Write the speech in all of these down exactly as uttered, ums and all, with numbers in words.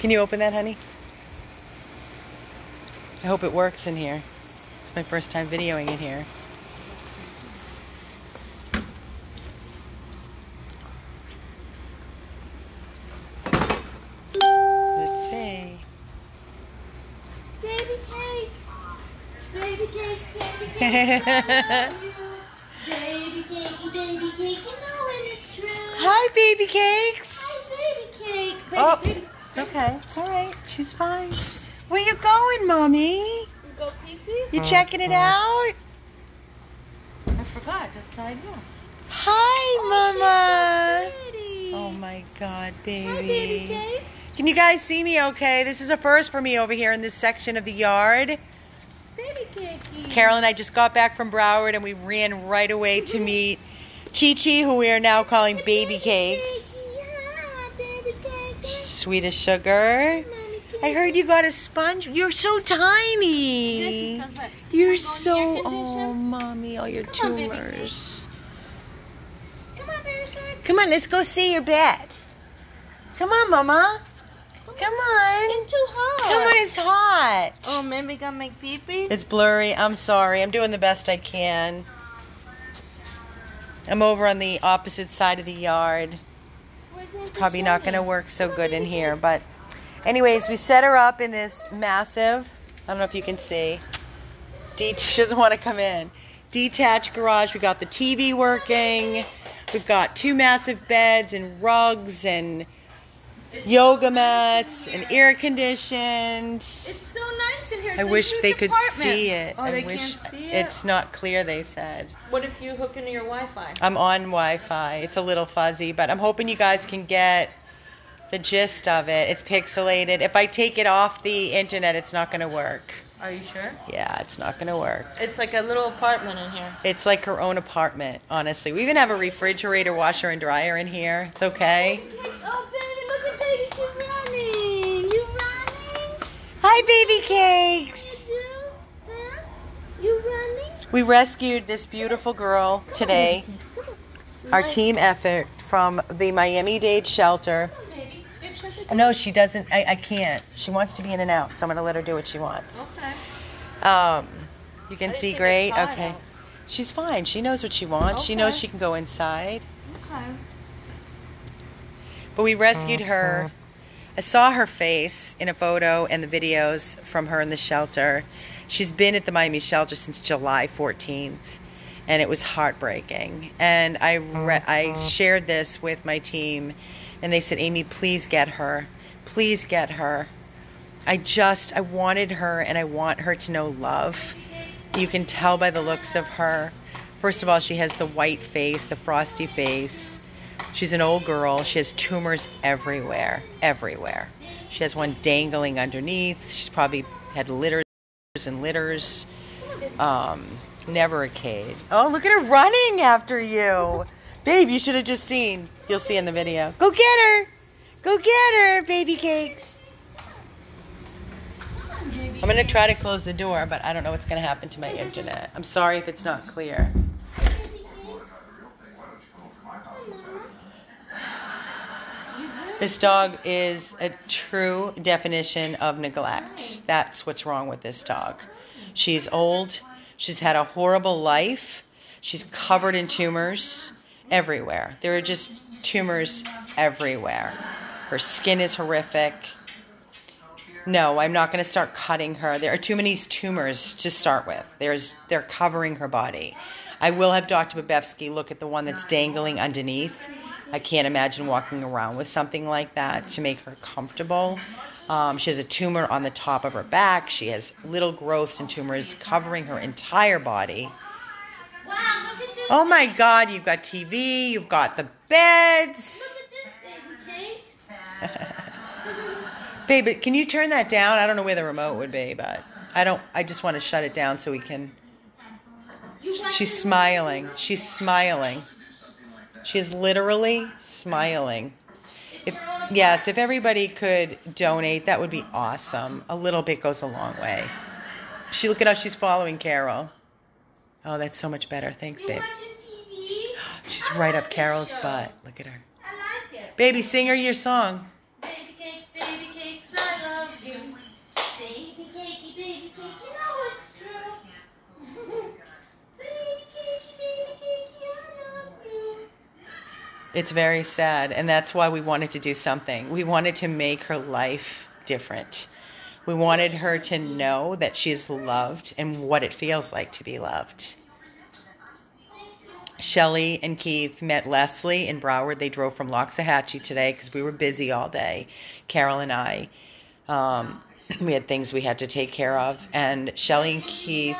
Can you open that, honey? I hope it works in here. It's my first time videoing in here. Let's see. Baby cakes! Baby cakes, baby cakes, I love you. Baby cakey, baby cake, you know when it's true. Hi, baby cakes. Hi, baby cake. Baby, oh, baby, baby. Okay. All right. She's fine. Where you going, Mommy? You go pee pee? You checking it out? I forgot. That's how I know. Hi, oh, Mama. She's so pretty. Oh, my God, baby. Hi, baby cakes. Can you guys see me okay? This is a first for me over here in this section of the yard. Baby cakey. Carol and I just got back from Broward, and we ran right away to meet Chi Chi, who we are now calling Baby, baby Cakes. Hi, baby cakey. Sweet as sugar. I heard you got a sponge. You're so tiny. Yes, what? You're so, oh, Mommy, all your Come tumors. On, Come on, baby cake. Come on, let's go see your bed. Come on, Mama. Come on. It's too hot. Come on, it's hot. Oh, man, we gotta make pee pee. It's blurry. I'm sorry. I'm doing the best I can. I'm over on the opposite side of the yard. It's probably not gonna work so good in here, but anyways, we set her up in this massive, I don't know if you can see. De- she doesn't want to come in. Detached garage. We got the T V working. We've got two massive beds and rugs and It's yoga so mats nice and air conditioned. It's so nice in here. It's I wish they could apartment. see it. Oh, I they wish can't see it. It's not clear, they said. What if you hook into your Wi-Fi? I'm on Wi-Fi. It's a little fuzzy, but I'm hoping you guys can get the gist of it. It's pixelated. If I take it off the internet, it's not going to work. Are you sure? Yeah, it's not going to work. It's like a little apartment in here. It's like her own apartment, honestly. We even have a refrigerator, washer, and dryer in here. It's okay. Oh, baby. Hi, baby cakes. You running? We rescued this beautiful girl today. Our team effort from the Miami Dade shelter. No, she doesn't. I, I can't. She wants to be in and out, so I'm gonna let her do what she wants. Okay. Um, you can see great. Okay. She's fine. She knows what she wants. Okay. She knows she can go inside. Okay. But we rescued her. I saw her face in a photo and the videos from her in the shelter. She's been at the Miami shelter since July fourteenth, and it was heartbreaking. And I, re I shared this with my team, and they said, Amy, please get her. Please get her. I just, I wanted her, and I want her to know love. You can tell by the looks of her. First of all, she has the white face, the frosty face. She's an old girl. She has tumors everywhere, everywhere. She has one dangling underneath. She's probably had litters and litters. Um, nevericade. Oh, look at her running after you. Babe, you should have just seen. You'll see in the video. Go get her. Go get her, baby cakes. I'm going to try to close the door, but I don't know what's going to happen to my internet. I'm sorry if it's not clear. This dog is a true definition of neglect. That's what's wrong with this dog. She's old. She's had a horrible life. She's covered in tumors everywhere. There are just tumors everywhere. Her skin is horrific. No, I'm not going to start cutting her. There are too many tumors to start with. There's, they're covering her body. I will have Doctor Babevsky look at the one that's dangling underneath. I can't imagine walking around with something like that to make her comfortable. Um, she has a tumor on the top of her back. She has little growths and tumors covering her entire body. Wow, look at this. Oh my God, you've got T V, you've got the beds. Look at this baby cakes. Baby, can you turn that down? I don't know where the remote would be, but I don't, I just want to shut it down so we can. She's smiling. She's smiling. She is literally smiling. If, yes, if everybody could donate, that would be awesome. A little bit goes a long way. She, look at how she's following Carol. Oh, that's so much better. Thanks, babe. She's right up Carol's butt. Look at her. I like it. Baby, sing her your song. Baby cakes, baby cakes. It's very sad, and that's why we wanted to do something. We wanted to make her life different. We wanted her to know that she is loved and what it feels like to be loved. Shelly and Keith met Leslie in Broward. They drove from Loxahatchee today because we were busy all day, Carol and I. Um, we had things we had to take care of. And Shelly and Keith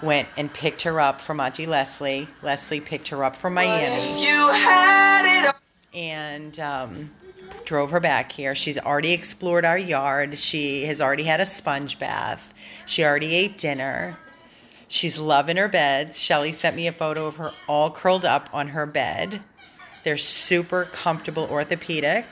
went and picked her up from Auntie Leslie. Leslie picked her up from Miami. You had it. And um, drove her back here. She's already explored our yard. She has already had a sponge bath. She already ate dinner. She's loving her beds. Shelly sent me a photo of her all curled up on her bed. They're super comfortable orthopedic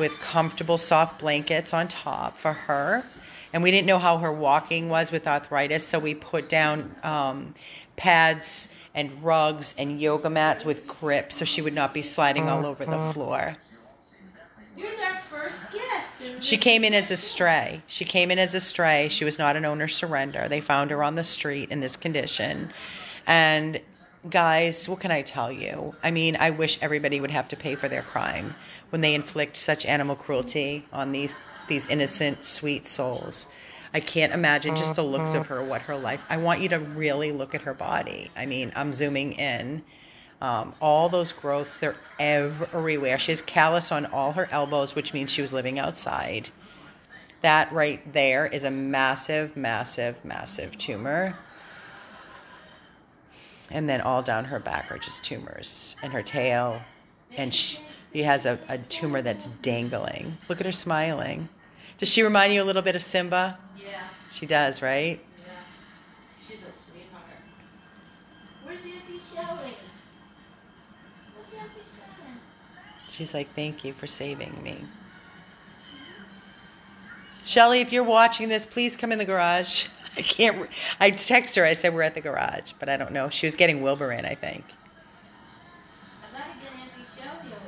with comfortable soft blankets on top for her. And we didn't know how her walking was with arthritis, so we put down um, pads and rugs and yoga mats with grips so she would not be sliding all over the floor. You're their first guest. She came in as a stray. She came in as a stray. She was not an owner surrender. They found her on the street in this condition. And guys, what can I tell you? I mean, I wish everybody would have to pay for their crime when they inflict such animal cruelty on these these innocent, sweet souls. I can't imagine just the looks of her, what her life. I want you to really look at her body. I mean, I'm zooming in. Um, all those growths, they're everywhere. She has callus on all her elbows, which means she was living outside. That right there is a massive, massive, massive tumor. And then all down her back are just tumors. And her tail. And she, she has a, a tumor that's dangling. Look at her smiling. Does she remind you a little bit of Simba? Yeah. She does, right? Yeah. She's a sweetheart. Where's Auntie Shelly? She's like, thank you for saving me. Shelly, if you're watching this, please come in the garage. I can't. Re- I text her. I said we're at the garage, but I don't know. She was getting Wilbur in, I think. I gotta get Auntie Shelly over.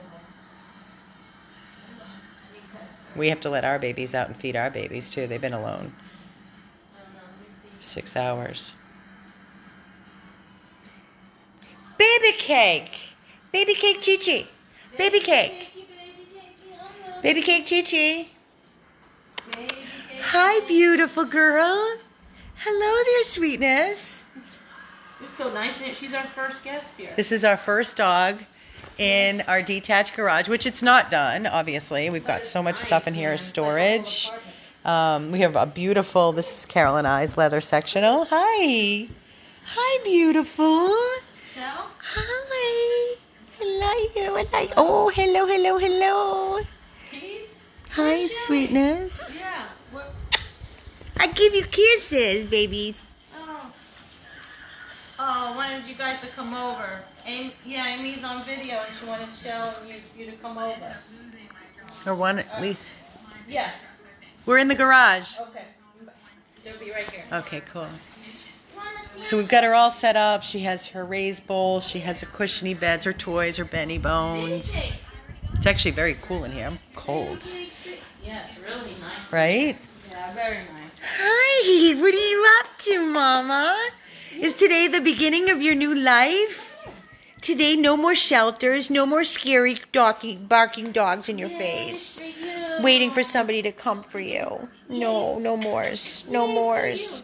We have to let our babies out and feed our babies too. They've been alone. Six hours. Baby cake. Baby cake, Chi Chi. Baby cake. Baby cake, Chi Chi. Hi, beautiful girl. Hello there, sweetness. It's so nice, isn't it? She's our first guest here. This is our first dog in our detached garage, which it's not done, obviously. We've got so much stuff in here as storage. Um, we have a beautiful, this is Carol and I's leather sectional. Hi. Hi, beautiful. Hi. Hello, hello. Oh, hello, hello, hello. Keith? Hi, Shelly. Sweetness. Yeah. What? I give you kisses, babies. Oh. Oh, wanted you guys to come over. Amy, yeah, Amy's on video, and she wanted Shell and you, you to come over. Or one at uh, least. Yeah. We're in the garage. Okay. They'll be right here. Okay, cool. So we've got her all set up. She has her raised bowl. She has her cushiony beds, her toys, her Benny Bones. It's actually very cool in here. I'm cold. Yeah, it's really nice. Right? Yeah, very nice. Hi, what are you up to, Mama? Is today the beginning of your new life? Today, no more shelters, no more scary dog- barking dogs in your face. Waiting for somebody to come for you. No, no mores. No mores.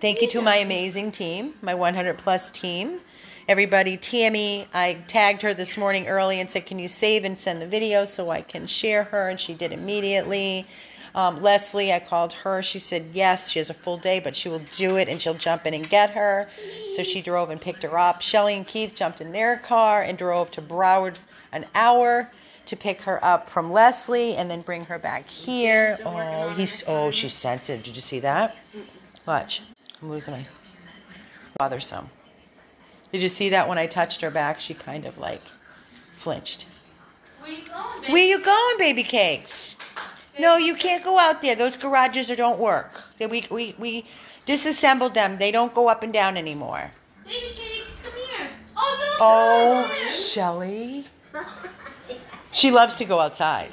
Thank you to my amazing team, my one hundred plus team. Everybody, Tammy, I tagged her this morning early and said, can you save and send the video so I can share her? And she did immediately. Um, Leslie, I called her. She said, yes, she has a full day, but she will do it and she'll jump in and get her. So she drove and picked her up. Shelly and Keith jumped in their car and drove to Broward an hour to pick her up from Leslie and then bring her back here. Oh, he's oh, she's sensitive. Did you see that? Watch. I'm losing my bothersome. Did you see that when I touched her back? She kind of like flinched. Where you going, baby? Where you going, baby cakes? Baby no, you can't go out there. Those garages are, don't work. We, we, we disassembled them. They don't go up and down anymore. Baby cakes, come here. Oh, no. Oh, no, no. Shelly. She loves to go outside.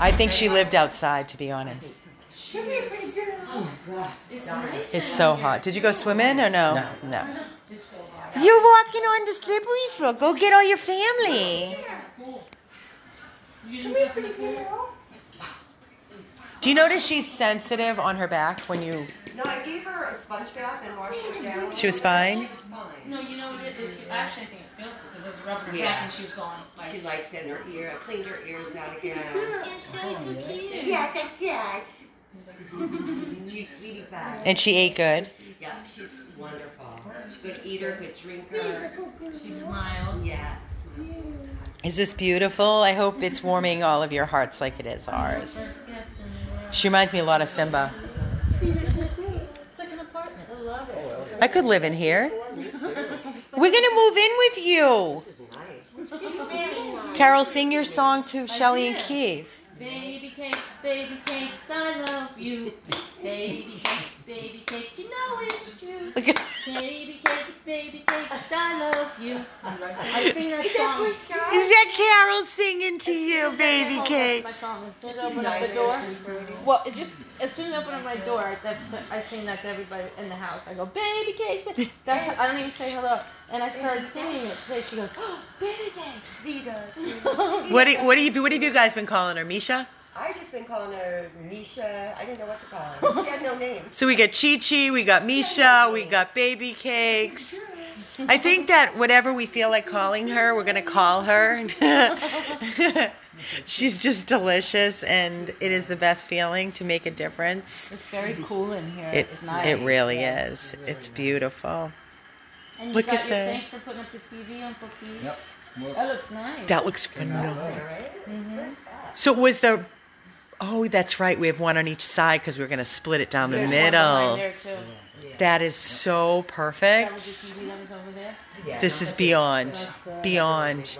I think she lived outside, to be honest. Oh, it's, nice it's so hot. Did you go swim in or no? No. No. It's so hot. You're walking on the slippery floor. Go get all your family. Come here, pretty girl. Do you notice she's sensitive on her back when you... No, I gave her a sponge bath and washed her down. She was fine? She was fine. No, you know, it, it, it, actually I think it feels good because it was rubbing her yeah. back and she was going like... She likes in her ear. I cleaned her ears out again. Yes, I did. Yes, I did. She's really bad. And she ate good? Yeah, she's wonderful. She's a good eater, good drinker. She smiles. Yeah, smiles all the time. Is this beautiful? I hope it's warming all of your hearts like it is ours. She reminds me a lot of Simba. It's like an apartment. I love it. I could live in here. We're going to move in with you. Carol, sing your song to Shelly and Keith. Baby cakes, baby cakes, I love you. Baby cakes, baby cakes, you know it's true. Baby cakes, baby cakes, I love you. I sing that song. Is that Carol singing to you, baby cakes? My song. As soon as I open up the door, well, it just as soon as I open up my door, that's I sing that to everybody in the house. I go, baby cakes, baby. That's I don't even say hello, and I started singing it today. She goes, oh, baby cakes, Zita. What do, what do you what have you guys been calling her, Misha? I just been calling her Misha. I didn't know what to call her. She had no name. So we got Chi Chi, we got Misha, we got Baby Cakes. I think that whatever we feel like calling her, we're gonna call her. She's just delicious, and it is the best feeling to make a difference. It's very cool in here. It's, it's nice. It really yeah. is. It's beautiful. And you Look got at your the... thanks for putting up the T V, Uncle Pete. Yep. Well, that looks nice. That looks phenomenal. Right? Mm-hmm. So was the. Oh, that's right. We have one on each side because we're going to split it down There's the middle. One there too. Yeah. That is yeah. so perfect. Is that what the T V that was over there? Yeah, this no, is beyond, the, beyond.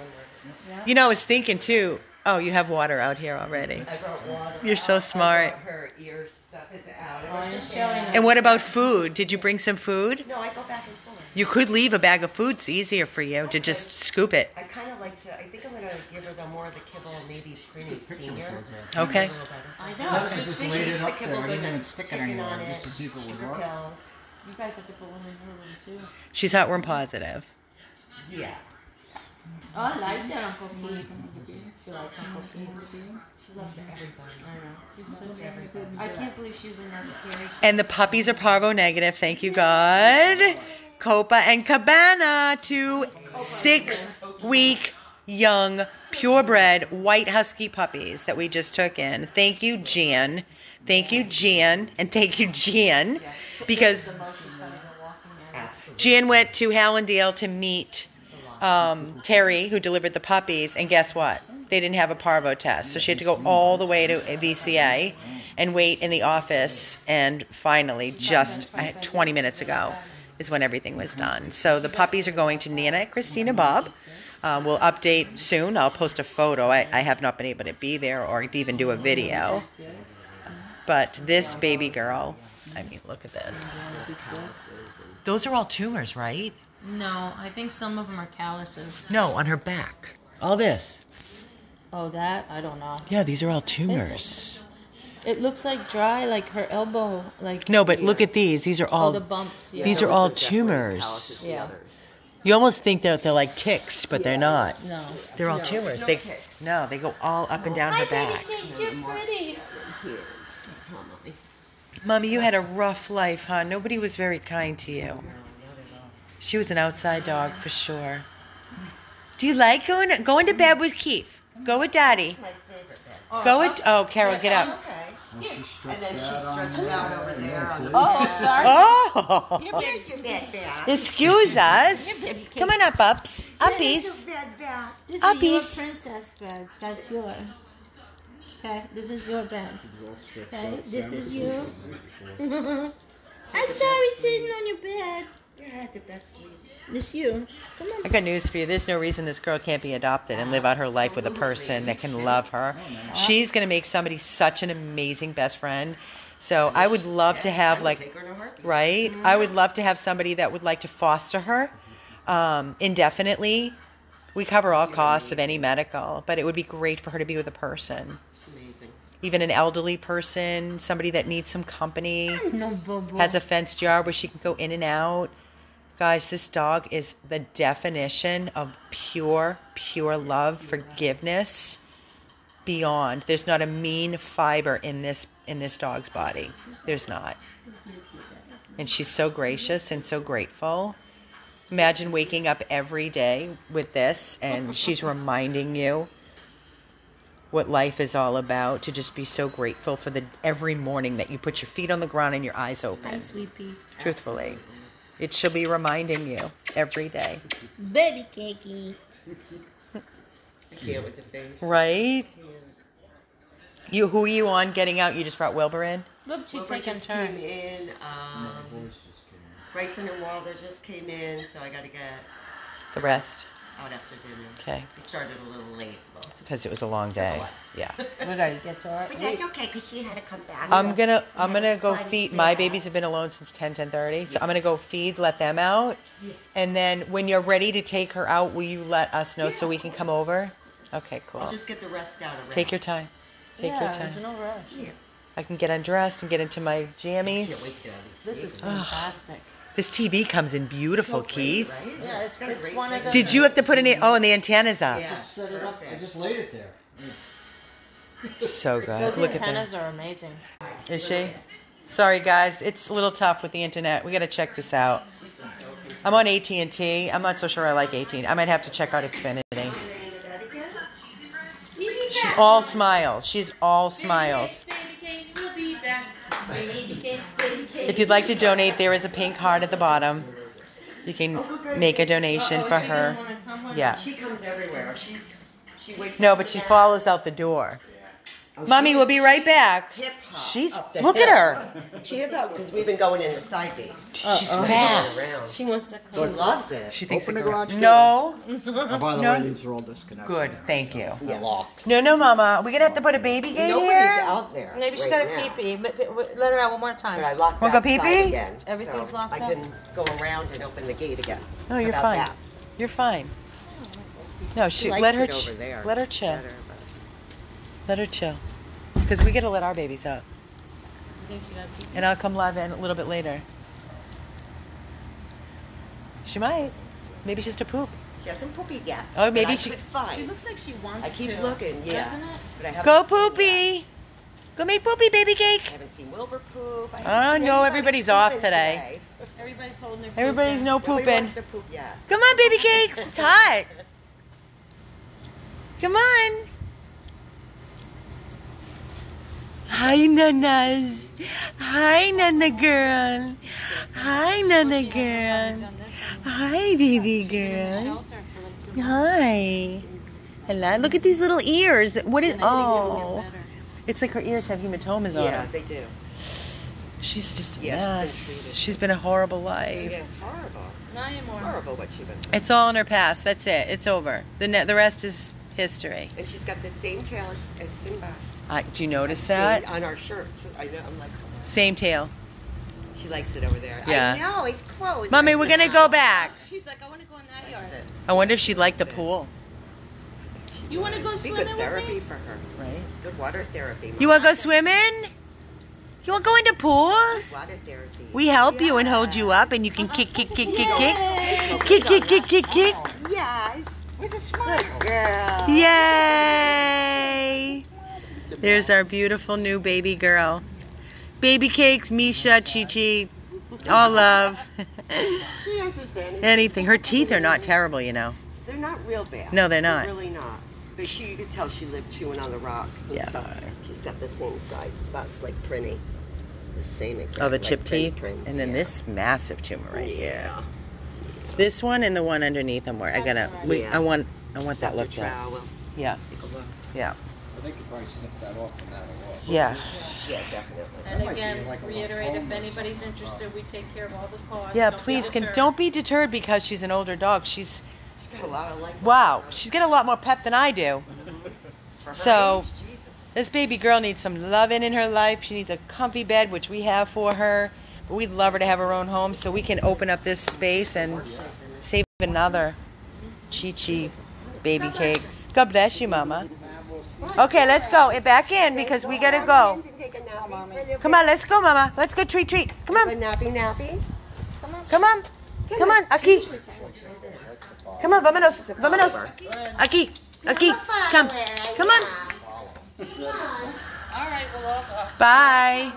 Yeah. You know, I was thinking too. Oh, you have water out here already. I brought water. You're so smart. I brought her ear stuff is out. I'm just showing her. And what about food? Did you bring some food? No, I go back and forth. You could leave a bag of food. It's easier for you okay. to just scoop it. I kind of like to. I think I'm going to give her the more of the kibble, maybe Prinny Senior. Okay. I know. I just, just laid it up the there. I didn't even stick it anywhere. Just to see if it would work. You guys have to put one in her room too. She's heartworm positive. Yeah. Oh, I like that Uncle Pete. She likes Uncle Pete. She loves everybody. I know. She loves everybody. I can't believe she was in that scary show. And the puppies are parvo negative. Thank you, God. Copa and Cabana, two six-week young purebred white husky puppies that we just took in. Thank you, Jan. Thank you, Jan. And thank you, Jan. Because Jan went to Hallandale to meet... Um, Terry, who delivered the puppies, and guess what? They didn't have a parvo test, so she had to go all the way to V C A and wait in the office, and finally, just twenty minutes ago, is when everything was done. So the puppies are going to Nana and Christina Bob. Uh, we'll update soon. I'll post a photo. I, I have not been able to be there or even do a video. But this baby girl, I mean, look at this. Those are all tumors, right? No, I think some of them are calluses. No, on her back. All this. Oh, that? I don't know. Yeah, these are all tumors. It looks like dry, like her elbow. Like no, but yeah. look at these. These are all oh, the bumps. Yeah. These yeah, are all are tumors. Yeah. You almost think that they're like ticks, but yeah. they're not. No. They're all no, tumors. No they ticks. No, they go all up no. and down Hi, her back. Cakes, you're pretty. Mommy, you had a rough life, huh? Nobody was very kind to you. She was an outside dog for sure. Do you like going to, going to bed with Keith? Go with Daddy. That's my favorite bed. Go with oh Carol, get up. Okay. And then she stretched it out over there. On the oh, sorry. Oh. Here's your bed bath. Excuse us. Come on up, ups, uppies. This is your bed bath. This is your princess bed. That's yours. Okay. This is your bed. Okay. This is you. I'm sorry, sitting on your bed. You had the best sleep. It's you. I got news for you. There's no reason this girl can't be adopted and live out her life with a person that can love her. She's going to make somebody such an amazing best friend. So I would love to have like, right? I would love to have somebody that would like to foster her um, indefinitely. We cover all costs of any medical, but it would be great for her to be with a person. Even an elderly person, somebody that needs some company, has a fenced yard where she can go in and out. Guys, this dog is the definition of pure, pure love, forgiveness, beyond. There's not a mean fiber in this in this dog's body. There's not. And she's so gracious and so grateful. Imagine waking up every day with this, and she's reminding you what life is all about, to just be so grateful for the every morning that you put your feet on the ground and your eyes open. Hi, sweetie. Truthfully. It should be reminding you every day. Baby Cakey. I can't with the face. Right? You, who are you on getting out? You just brought Wilbur in? Look, she Wilbur just turn. came in. Um, no, Grayson and Walter just came in, so I got to get the rest out after dinner. Okay. It started a little late. Because it was a long day. A yeah. We're going to get to our... But that's okay, because she had to come back. I'm going to I'm gonna go feed... My babies have been alone since ten, ten thirty. So yeah. I'm going to go feed, let them out. Yeah. And then when you're ready to take her out, will you let us know yeah, so we can come over? Okay, cool. I'll just get the rest out of her. Take your time. Take yeah, your time. There's no rush. Yeah. I can get undressed and get into my jammies. I can't wait to get out of this. This is fantastic. This T V comes in beautiful, so Keith. Great, right? Yeah, it's, it's, it's one of the... Did you have to put an... Oh, and the antenna's up. Yeah. I just set it up. I just laid it there. So good. Those Look antennas at that. are amazing. Is she? Sorry, guys. It's a little tough with the internet. We got to check this out. I'm on A T and T. I'm not so sure I like A T and T. I might have to check out Xfinity. She's all smiles. She's all smiles. If you'd like to donate, there is a pink heart at the bottom. You can make a donation for her. Yeah. She comes everywhere. She's she wakes No, but she follows out the door. Mommy, we'll be right back. She's look at her. She hip hop because we've been going in the side gate. She's fast. She wants to come. She loves it. She thinks open the garage door. No. Oh, by the way, these are all disconnected. Good, thank you. No, no, Mama, we're gonna have to put a baby gate here. Out there. Maybe she's got a pee pee. Let her out one more time. But I locked out the side again. Everything's locked up. I can go around and open the gate again. No, you're fine. You're fine. No, she let her let her chill. Let her chill. Because we got to let our babies out. And I'll come live in a little bit later. She might. Maybe she's to poop. She hasn't pooped yet. Oh, maybe she... She looks like she wants to. I keep to. looking, yeah. But I Go poopy. Go make poopy, baby cake. I haven't seen Wilbur poop. I oh, no, everybody's off today. today. Everybody's holding their poop. Everybody's in. no pooping. Nobody wants to poop yet. Come on, baby cakes. It's hot. Come on. Hi, Nanas. Hi, Nana girl. Hi, Nana girl. Hi, baby girl. Hi. Hello. Look at these little ears. What is... Oh. It's like her ears have hematomas on them. Yeah, they do. She's just a mess. She's been a horrible life. Yeah, it's horrible. Horrible what she's been through. It's all in her past. That's it. It's over. The the rest is history. And she's got the same tail as Simba. I, do you notice that? On our shirts. I know, I'm like, oh. Same tail. She likes it over there. Yeah. I know, it's closed. Mommy, we're going to go back. She's like, I want to go in that yard. I wonder if she'd like the pool. You want to go swimming? Good therapy for her. Right? Good water therapy. Mom. You want to go swimming? You want to go into pools? Water therapy. We help yeah. you and hold you up, and you can kick, kick, kick, kick, kick. Kick, kick, kick, kick, kick. Yes. It's a smart girl. Yay. There's our beautiful new baby girl. Baby Cakes, Misha, Chi Chi, all love. She answers anything. Anything. Her teeth are not terrible, you know. They're not real bad. No, they're not. They're really not. But she, you could tell she lived chewing on the rocks and yeah. stuff. She's got the same side spots like Prinny. The same exact. Oh, the like chip teeth? Prince, and then yeah. this massive tumor right here. Yeah. This one and the one underneath them. Where I gotta, right. we, yeah. I want, I want that looked at. Yeah. Take a look. Yeah. I think you probably snipped that off from that wall. Yeah. Yeah, definitely. And again, like reiterate, if anybody's interested, we take care of all the cars. Yeah, don't please, can, don't be deterred because she's an older dog. She's, she's got a lot of life. Wow, she's got a lot more pep than I do. Mm-hmm. So, age, this baby girl needs some loving in her life. She needs a comfy bed, which we have for her. But we'd love her to have her own home so we can open up this space and save another Chi Chi baby cakes. God bless you, Mama. Okay, let's go. Back in because we gotta go. Come on, let's go, Mama. Let's go treat, treat. Come on. Nappy, nappy. Come on. Come on. Come on, aquí. Come on, vámonos, vámonos. Aquí, aquí. Come, come on. All right, we'll all go. Bye.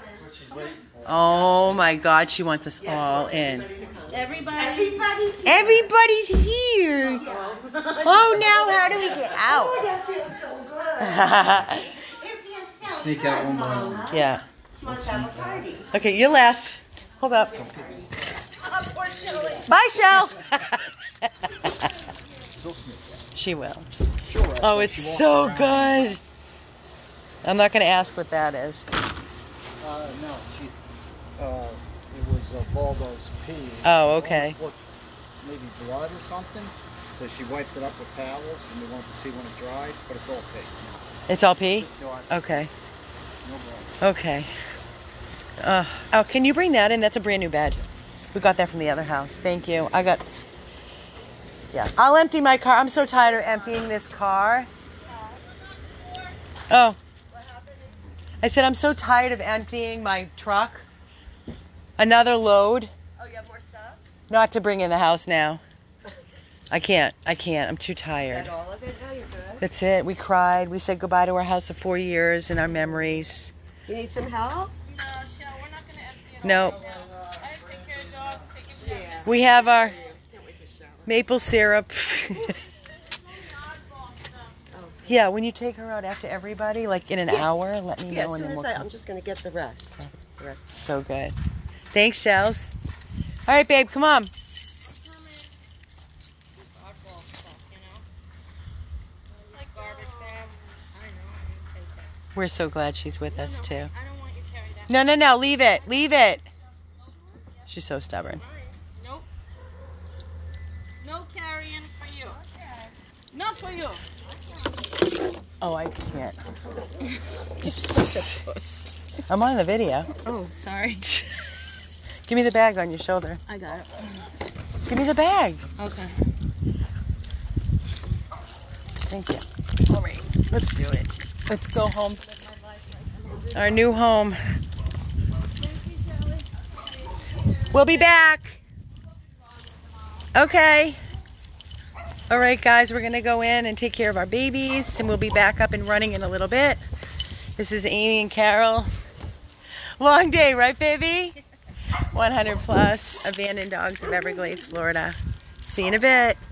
Oh my God, she wants us all in. Everybody. Everybody's here. Oh, now how do we get out? Oh, that feels so good. Sneak out one by one. Yeah. She wants to have a party. Okay, you're last. Hold up. Bye, Shell. She will. Oh, it's so good. I'm not going to ask what that is. Uh, no, she, uh, it was uh, Baldo's pee. Oh, okay. Looked maybe blood or something. So she wiped it up with towels, and we wanted to see when it dried, but it's all pee. It's all pee? Okay. No blood. Okay. Uh, oh, can you bring that in? That's a brand new bed. We got that from the other house. Thank you. I got... Yeah. I'll empty my car. I'm so tired of emptying this car. Oh. I said, I'm so tired of emptying my truck. Another load. Oh, you have more stuff? Not to bring in the house now. I can't. I can't. I'm too tired. Is that all of it? No, you're good. That's it. We cried. We said goodbye to our house of four years and our memories. You need some help? No, Shell, we're not going to empty it all. Nope. I take care of dogs, take a shower. We have our maple syrup. Yeah, when you take her out after everybody, like in an yeah. hour, let me yeah, know. As soon and then as I, I'm just going to get the rest. Okay. the rest. So good. Thanks, Shells. All right, babe, come on. We're so glad she's with us, too. No, no, no, leave it. Leave it. She's so stubborn. Nope. No carrying for you. Not for you. Oh, I can't. You're such a puss. I'm on the video. Oh, sorry. Give me the bag on your shoulder. I got it. Give me the bag. Okay. Thank you. All right. Let's do it. Let's go home. Our new home. We'll be back. Okay. All right, guys, we're going to go in and take care of our babies, and we'll be back up and running in a little bit. This is Amy and Carol. Long day, right, baby? one hundred plus abandoned dogs of Everglades, Florida. See you in a bit.